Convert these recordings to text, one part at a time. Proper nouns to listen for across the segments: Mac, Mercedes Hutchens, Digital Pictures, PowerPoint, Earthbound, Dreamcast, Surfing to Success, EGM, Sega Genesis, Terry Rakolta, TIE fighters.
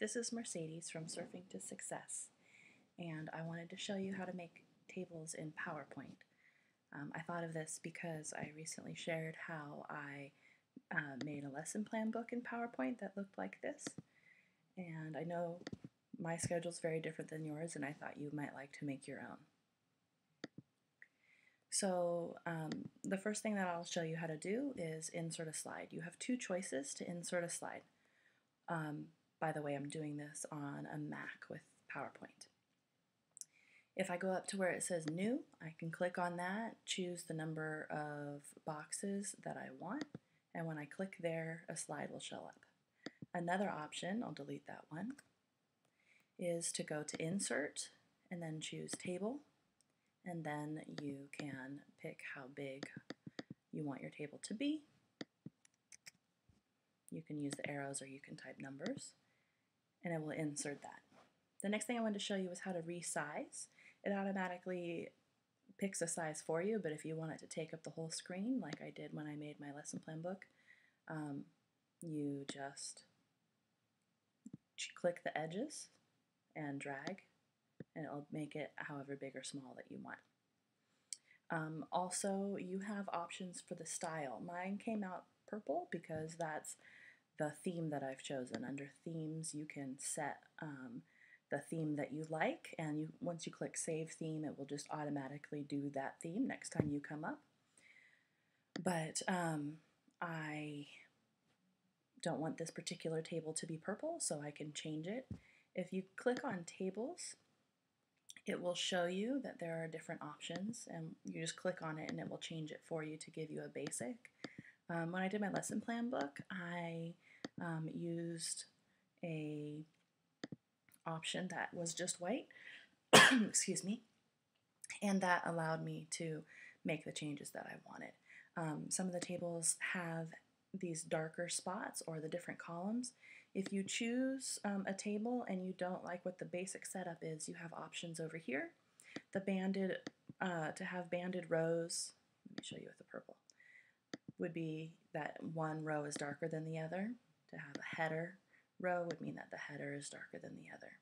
This is Mercedes from Surfing to Success, and I wanted to show you how to make tables in PowerPoint. I thought of this because I recently shared how I made a lesson plan book in PowerPoint that looked like this, and I know my schedule's very different than yours, and I thought you might like to make your own. So the first thing that I'll show you how to do is insert a slide. You have two choices to insert a slide. By the way, I'm doing this on a Mac with PowerPoint. If I go up to where it says New, I can click on that, choose the number of boxes that I want, and when I click there, a slide will show up. Another option, I'll delete that one, is to go to Insert and then choose Table, and then you can pick how big you want your table to be. You can use the arrows or you can type numbers, and it will insert that. The next thing I wanted to show you is how to resize. It automatically picks a size for you, but if you want it to take up the whole screen, like I did when I made my lesson plan book, you just click the edges and drag, and it'll make it however big or small that you want. Also, you have options for the style. Mine came out purple because that's the theme that I've chosen. Under themes, you can set the theme that you like, and once you click Save Theme, it will just automatically do that theme next time you come up. But I don't want this particular table to be purple, so I can change it. If you click on Tables, it will show you that there are different options, and you just click on it and it will change it for you to give you a basic. When I did my lesson plan book, I used a option that was just white, excuse me, and that allowed me to make the changes that I wanted. Some of the tables have these darker spots or the different columns. If you choose a table and you don't like what the basic setup is, you have options over here. The banded, to have banded rows, let me show you with the purple, would be that one row is darker than the other. To have a header row would mean that the header is darker than the other.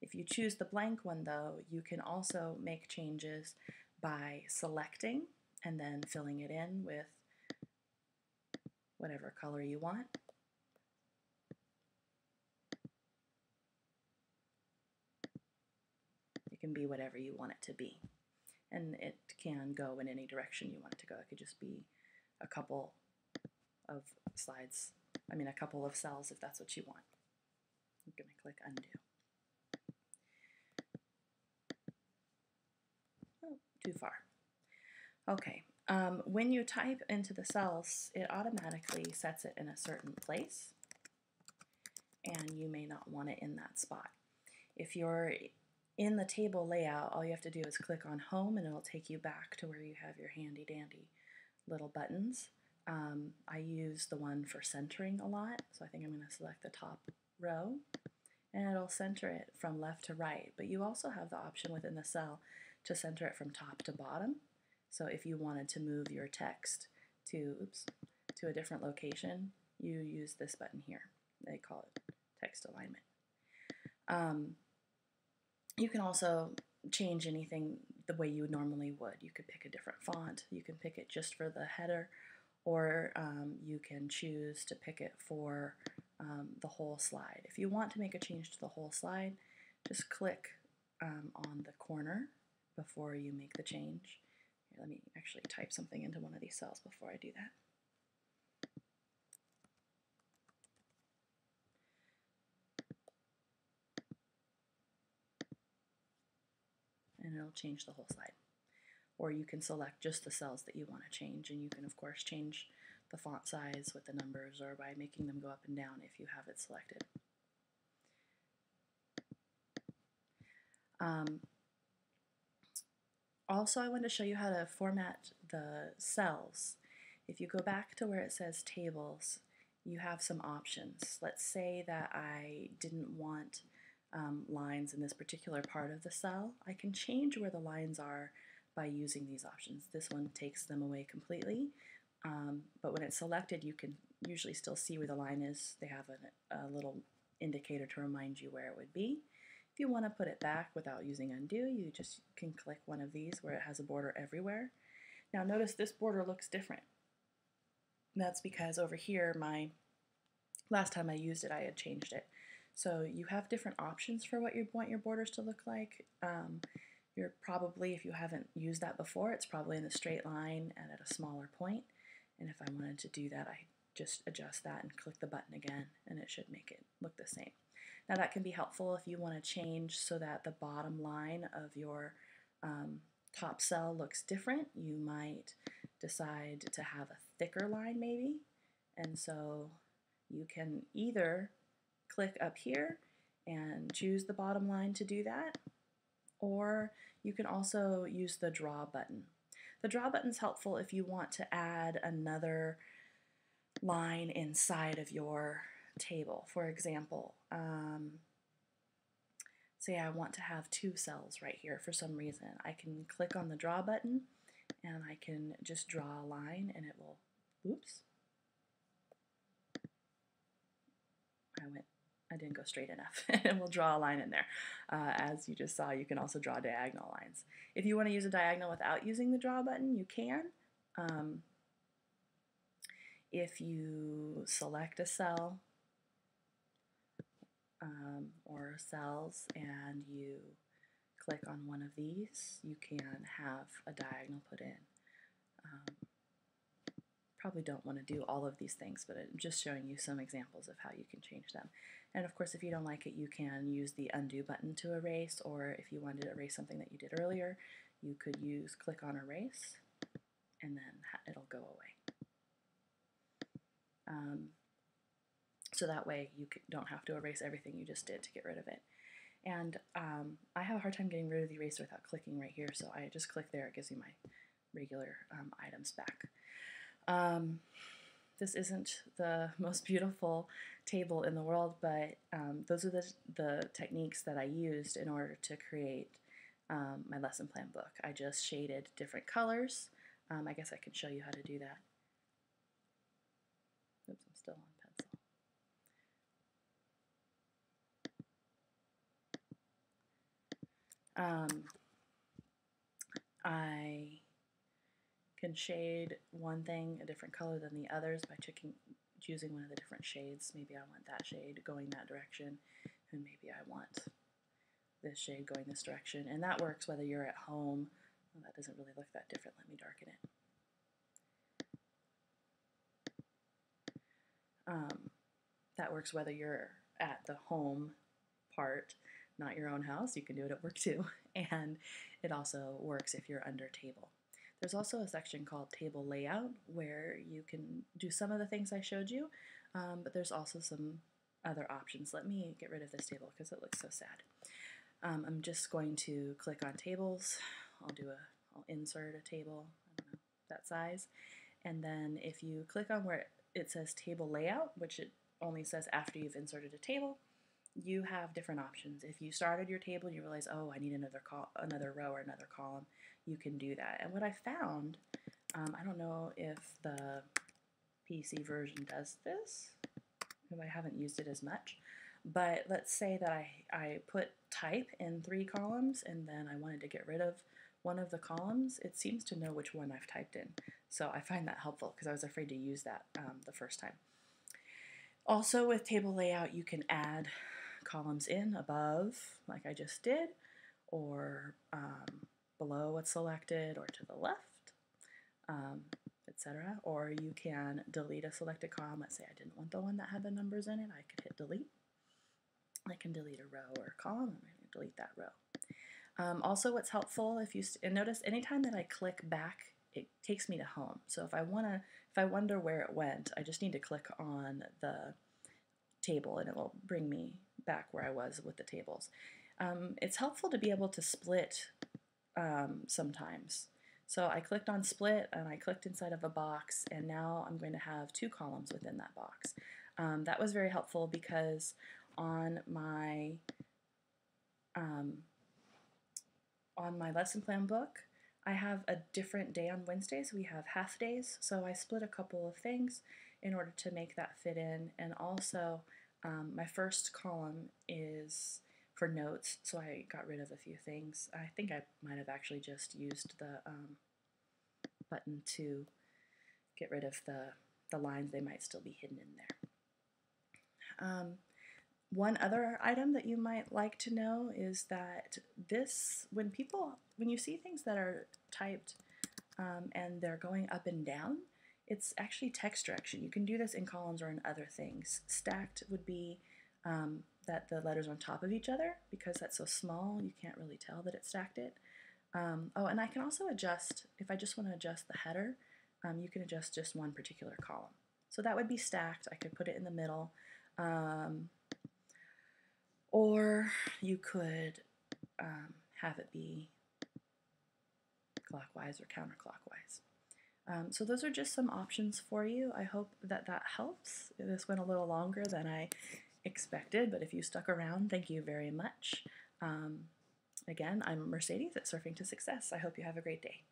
If you choose the blank one though, you can also make changes by selecting and then filling it in with whatever color you want. It can be whatever you want it to be. And it can go in any direction you want it to go. It could just be a couple of slides, I mean a couple of cells if that's what you want. I'm going to click Undo. Oh, too far. Okay. When you type into the cells, it automatically sets it in a certain place, and you may not want it in that spot. If you're in the table layout, all you have to do is click on Home, and it'll take you back to where you have your handy-dandy little buttons. I use the one for centering a lot, so I think I'm going to select the top row, and it'll center it from left to right, but you also have the option within the cell to center it from top to bottom. So if you wanted to move your text to a different location, you use this button here. They call it text alignment. You can also change anything the way you normally would. You could pick a different font. You can pick it just for the header, or you can choose to pick it for the whole slide. If you want to make a change to the whole slide, just click on the corner before you make the change. Let me actually type something into one of these cells before I do that. And it'll change the whole slide. Or you can select just the cells that you want to change, and you can of course change the font size with the numbers or by making them go up and down if you have it selected. Also, I wanted to show you how to format the cells. If you go back to where it says Tables, you have some options. Let's say that I didn't want lines in this particular part of the cell. I can change where the lines are by using these options. This one takes them away completely, but when it's selected, you can usually still see where the line is. They have a little indicator to remind you where it would be. If you want to put it back without using undo, you just can click one of these where it has a border everywhere. Now notice this border looks different. And that's because over here, my last time I used it, I had changed it. So you have different options for what you want your borders to look like. You're probably, if you haven't used that before, it's probably in a straight line and at a smaller point. And if I wanted to do that, I just adjust that and click the button again, and it should make it look the same. Now that can be helpful if you want to change so that the bottom line of your top cell looks different. You might decide to have a thicker line maybe, and so you can either click up here and choose the bottom line to do that, or you can also use the draw button. The draw button's helpful if you want to add another line inside of your table. For example, say I want to have two cells right here for some reason. I can click on the draw button and I can just draw a line and it will, oops. I didn't go straight enough, and we'll draw a line in there. As you just saw, you can also draw diagonal lines. If you want to use a diagonal without using the draw button, you can. If you select a cell or cells and you click on one of these, you can have a diagonal put in. Probably don't want to do all of these things, but I'm just showing you some examples of how you can change them. And of course, if you don't like it, you can use the undo button to erase, or if you wanted to erase something that you did earlier, you could use click on erase, and then it'll go away. So that way you don't have to erase everything you just did to get rid of it. And I have a hard time getting rid of the eraser without clicking right here, so I just click there. It gives you my regular items back. This isn't the most beautiful table in the world, but those are the techniques that I used in order to create my lesson plan book. I just shaded different colors. I guess I can show you how to do that. Oops, I'm still on pencil. I can shade one thing a different color than the others by choosing one of the different shades. Maybe I want that shade going that direction, and maybe I want this shade going this direction. And that works whether you're at home. Well, that doesn't really look that different. Let me darken it. That works whether you're at the home part, not your own house. You can do it at work too. And it also works if you're under table. There's also a section called Table Layout where you can do some of the things I showed you, but there's also some other options. Let me get rid of this table because it looks so sad. I'm just going to click on Tables. I'll insert a table, I don't know, that size. And then if you click on where it says Table Layout, which it only says after you've inserted a table, you have different options. If you started your table and you realize, oh, I need another row or another column, you can do that. And what I found, I don't know if the PC version does this, because I haven't used it as much, but let's say that I put type in 3 columns and then I wanted to get rid of one of the columns. It seems to know which one I've typed in. So I find that helpful because I was afraid to use that the first time. Also with Table Layout, you can add columns in above, like I just did, or below what's selected, or to the left, etc. Or you can delete a selected column. Let's say I didn't want the one that had the numbers in it. I could hit delete. I can delete a row or a column. I'm going to delete that row. Also, what's helpful, if you notice, anytime that I click back, it takes me to home. So if I wonder where it went, I just need to click on the table and it will bring me back where I was with the tables. It's helpful to be able to split sometimes. So I clicked on split and I clicked inside of a box, and now I'm going to have 2 columns within that box. That was very helpful because on my lesson plan book, I have a different day on Wednesdays. We have half days, so I split a couple of things in order to make that fit in. And also, My first column is for notes, so I got rid of a few things. I think I might have actually just used the button to get rid of the lines. They might still be hidden in there. One other item that you might like to know is that this, when you see things that are typed and they're going up and down, it's actually text direction. You can do this in columns or in other things. Stacked would be that the letters on top of each other, because that's so small you can't really tell that it stacked it. Oh, and I can also adjust, if I just want to adjust the header, you can adjust just one particular column. So that would be stacked. I could put it in the middle. Or you could have it be clockwise or counterclockwise. So those are just some options for you. I hope that that helps. This went a little longer than I expected, but if you stuck around, thank you very much. Again, I'm Mercedes at Surfing to Success. I hope you have a great day.